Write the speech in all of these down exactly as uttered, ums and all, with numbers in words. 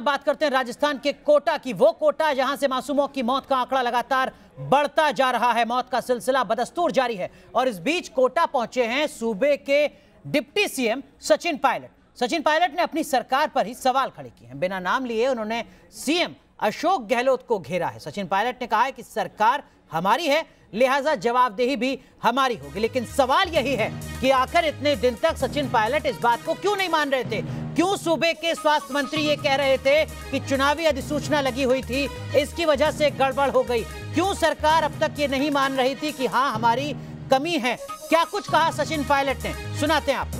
बात करते हैं राजस्थान के कोटा की, वो कोटा जहां से मासूमों की मौत का आंकड़ा लगातार बढ़ता जा रहा है। मौत का सिलसिला बदस्तूर जारी है और इस बीच कोटा पहुंचे हैं सूबे के डिप्टी सीएम सचिन पायलट। सचिन पायलट ने अपनी सरकार पर ही सवाल खड़े किए हैं। बिना नाम लिए उन्होंने सीएम अशोक गहलोत को घेरा है। सचिन पायलट ने कहा है कि सरकार हमारी है, लिहाजा जवाबदेही भी हमारी होगी। लेकिन सवाल यही है कि आखिर इतने दिन तक सचिन पायलट इस बात को क्यों नहीं मान रहे थे? क्यों सूबे के स्वास्थ्य मंत्री ये कह रहे थे कि चुनावी अधिसूचना लगी हुई थी, इसकी वजह से गड़बड़ हो गई? क्यों सरकार अब तक ये नहीं मान रही थी कि हाँ हमारी कमी है? क्या कुछ कहा सचिन पायलट ने, सुनाते हैं आप।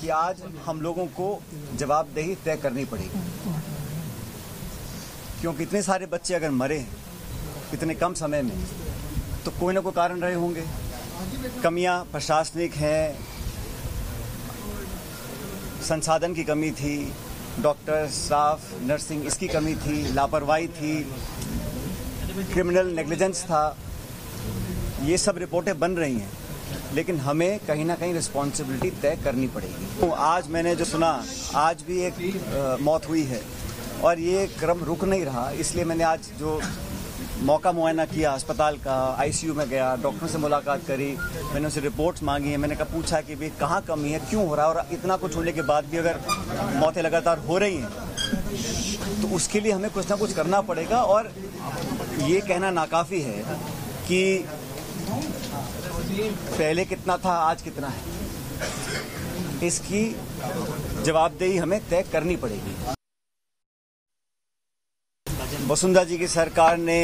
कि आज हम लोगों को जवाबदेही तय करनी पड़ेगी, क्योंकि इतने सारे बच्चे अगर मरे इतने कम समय में तो कोई ना कोई कारण रहे होंगे। कमियां प्रशासनिक हैं, संसाधन की कमी थी, डॉक्टर, स्टाफ, नर्सिंग, इसकी कमी थी, लापरवाही थी, क्रिमिनल नेग्लिजेंस था। ये सब रिपोर्टें बन रही हैं, लेकिन हमें कहीं ना कहीं रिस्पॉन्सिबिलिटी तय करनी पड़ेगी। तो आज मैंने जो सुना, आज भी एक आ, मौत हुई है और ये क्रम रुक नहीं रहा। इसलिए मैंने आज जो मौका मुआयना किया अस्पताल का, आईसीयू में गया, डॉक्टरों से मुलाकात करी, मैंने उनसे रिपोर्ट्स मांगी है, मैंने पूछा कि भाई कहाँ कमी है, क्यों हो रहा है, और इतना कुछ होने के बाद भी अगर मौतें लगातार हो रही हैं तो उसके लिए हमें कुछ ना कुछ करना पड़ेगा। और ये कहना नाकाफ़ी है कि पहले कितना था, आज कितना है, इसकी जवाबदेही हमें तय करनी पड़ेगी। वसुंधरा जी की सरकार ने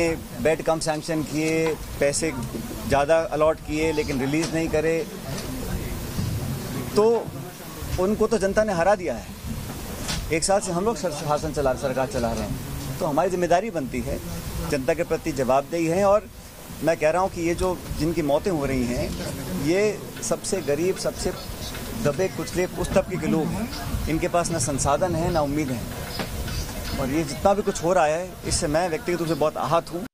बेड कम सैंक्शन किए, पैसे ज़्यादा अलॉट किए, लेकिन रिलीज नहीं करे, तो उनको तो जनता ने हरा दिया है। एक साल से हम लोग शासन चला सरकार चला रहे हैं, तो हमारी जिम्मेदारी बनती है, जनता के प्रति जवाबदेही है। और मैं कह रहा हूं कि ये जो जिनकी मौतें हो रही हैं, ये सबसे गरीब, सबसे दबे कुचले उस तबके के लोग हैं। इनके पास ना संसाधन है, ना उम्मीद है, और ये जितना भी कुछ हो रहा है इससे मैं व्यक्तिगत रूप से बहुत आहत हूं।